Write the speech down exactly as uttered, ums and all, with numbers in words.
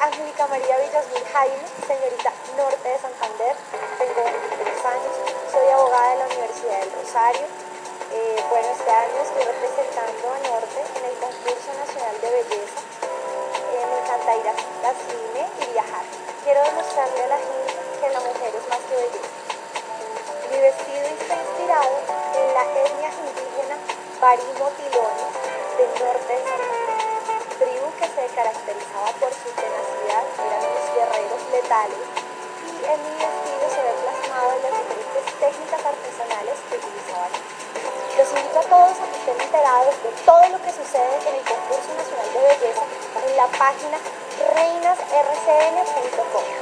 Angélica María Villasmil Jaime, señorita Norte de Santander, tengo veintitrés años, soy abogada de la Universidad del Rosario. Eh, bueno, este año estoy representando a Norte en el Concurso Nacional de Belleza. Eh, me encanta ir al cine y viajar. Quiero demostrarle a la gente que la mujer es más que belleza. Mi vestido está inspirado en la etnia indígena Barimo Tibona del Norte de Santander, tribu que se caracterizaba por su tenacidad, eran los guerreros letales, y en mi vestido se ve plasmado en las diferentes técnicas artesanales que utilizaban. Los invito a todos a que estén enterados de todo lo que sucede en el Concurso Nacional de Belleza en la página reinas r c n punto com.